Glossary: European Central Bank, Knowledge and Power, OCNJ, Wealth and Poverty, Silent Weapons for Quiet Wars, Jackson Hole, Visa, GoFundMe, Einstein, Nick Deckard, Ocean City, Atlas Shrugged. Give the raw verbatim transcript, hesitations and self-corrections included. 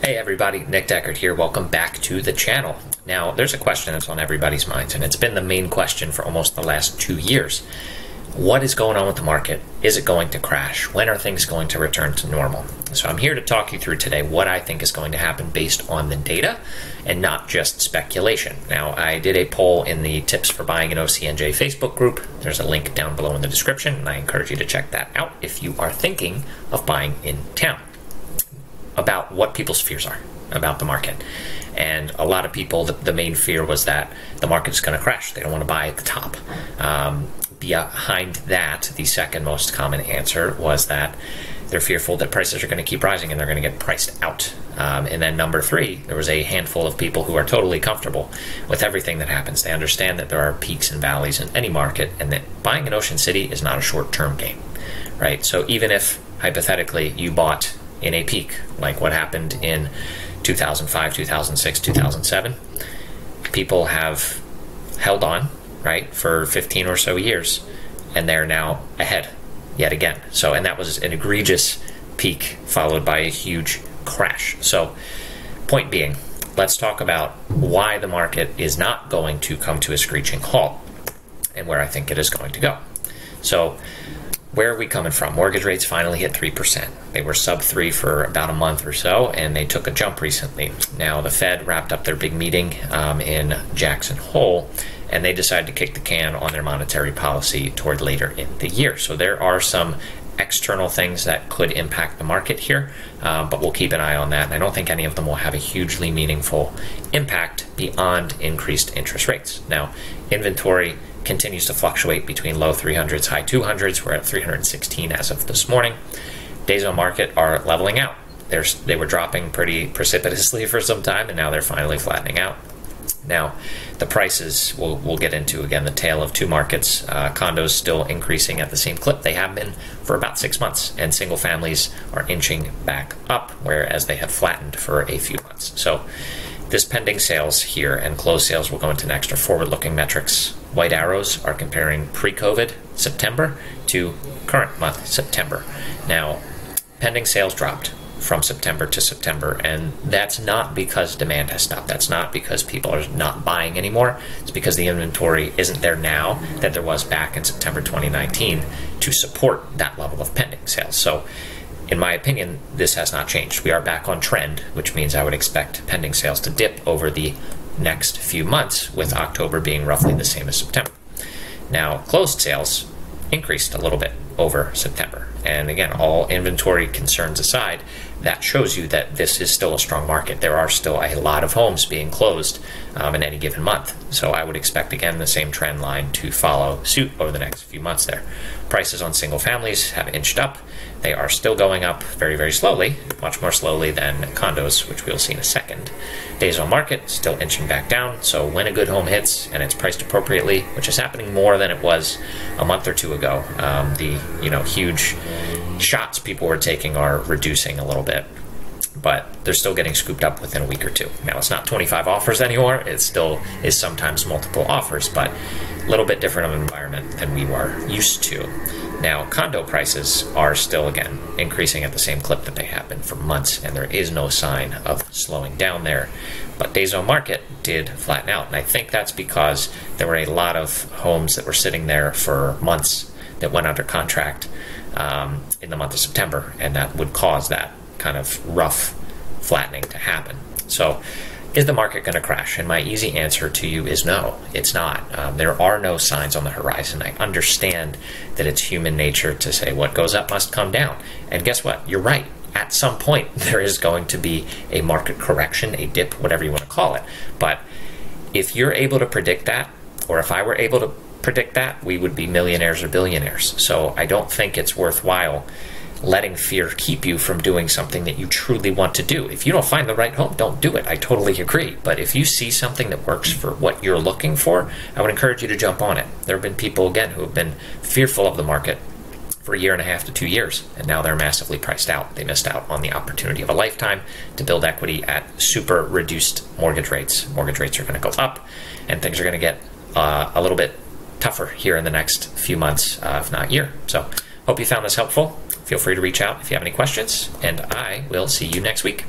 Hey everybody, Nick Deckard here. Welcome back to the channel. Now, there's a question that's on everybody's minds, and it's been the main question for almost the last two years. What is going on with the market? Is it going to crash? When are things going to return to normal? So I'm here to talk you through today what I think is going to happen based on the data and not just speculation. Now, I did a poll in the Tips for Buying an O C N J Facebook group. There's a link down below in the description, and I encourage you to check that out if you are thinking of buying in town. About what people's fears are about the market. And a lot of people, the, the main fear was that the market's gonna crash. They don't wanna buy at the top. Um, behind that, the second most common answer was that they're fearful that prices are gonna keep rising and they're gonna get priced out. Um, and then number three, there was a handful of people who are totally comfortable with everything that happens. They understand that there are peaks and valleys in any market and that buying in Ocean City is not a short-term game, right? So even if, hypothetically, you bought in a peak, like what happened in two thousand five, two thousand six, two thousand seven. People have held on, right, for fifteen or so years, and they're now ahead yet again. So, and that was an egregious peak followed by a huge crash. So, point being, let's talk about why the market is not going to come to a screeching halt and where I think it is going to go. So, where are we coming from? Mortgage rates finally hit three percent. They were sub three for about a month or so, and they took a jump recently. Now, the Fed wrapped up their big meeting um, in Jackson Hole, and they decided to kick the can on their monetary policy toward later in the year. So there are some external things that could impact the market here, uh, but we'll keep an eye on that. And I don't think any of them will have a hugely meaningful impact beyond increased interest rates. Now, inventory continues to fluctuate between low three hundreds, high two hundreds. We're at three hundred sixteen as of this morning. Days on market are leveling out. They're, they were dropping pretty precipitously for some time, and now they're finally flattening out. Now, the prices, we'll, we'll get into, again, the tale of two markets. Uh, condos still increasing at the same clip they have been for about six months, and single families are inching back up, whereas they have flattened for a few months. So this pending sales here and closed sales we'll go into next are forward-looking metrics. White arrows are comparing pre-COVID September to current month September. Now, pending sales dropped from September to September, and that's not because demand has stopped. That's not because people are not buying anymore. It's because the inventory isn't there now that there was back in September twenty nineteen to support that level of pending sales. So, in my opinion, this has not changed. We are back on trend, which means I would expect pending sales to dip over the next few months, with October being roughly the same as September. Now, closed sales increased a little bit over September. And again, all inventory concerns aside, that shows you that this is still a strong market. There are still a lot of homes being closed um, in any given month. So I would expect, again, the same trend line to follow suit over the next few months there. Prices on single families have inched up. They are still going up very, very slowly, much more slowly than condos, which we'll see in a second. Days on market still inching back down. So when a good home hits and it's priced appropriately, which is happening more than it was a month or two ago, um, the you know huge shots people were taking are reducing a little bit, but they're still getting scooped up within a week or two. Now, it's not twenty-five offers anymore. It still is sometimes multiple offers, but a little bit different of an environment than we were used to. Now, condo prices are still, again, increasing at the same clip that they have been for months, and there is no sign of slowing down there. But days on market did flatten out, and I think that's because there were a lot of homes that were sitting there for months that went under contract um, in the month of September, and that would cause that kind of rough flattening to happen. So, is the market going to crash? And my easy answer to you is no, it's not. Um, there are no signs on the horizon. I understand that it's human nature to say what goes up must come down. And guess what? You're right. At some point, there is going to be a market correction, a dip, whatever you want to call it. But if you're able to predict that, or if I were able to predict that, we would be millionaires or billionaires. So I don't think it's worthwhile letting fear keep you from doing something that you truly want to do. If you don't find the right home, don't do it. I totally agree. But if you see something that works for what you're looking for, I would encourage you to jump on it. There have been people, again, who have been fearful of the market for a year and a half to two years, and now they're massively priced out. They missed out on the opportunity of a lifetime to build equity at super reduced mortgage rates. Mortgage rates are going to go up, and things are going to get uh, a little bit tougher here in the next few months, uh, if not year. So, hope you found this helpful. Feel free to reach out if you have any questions, and I will see you next week.